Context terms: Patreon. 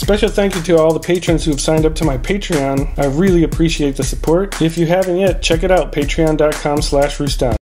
Special thank you to all the patrons who have signed up to my Patreon. I really appreciate the support. If you haven't yet, check it out, patreon.com/roosdown.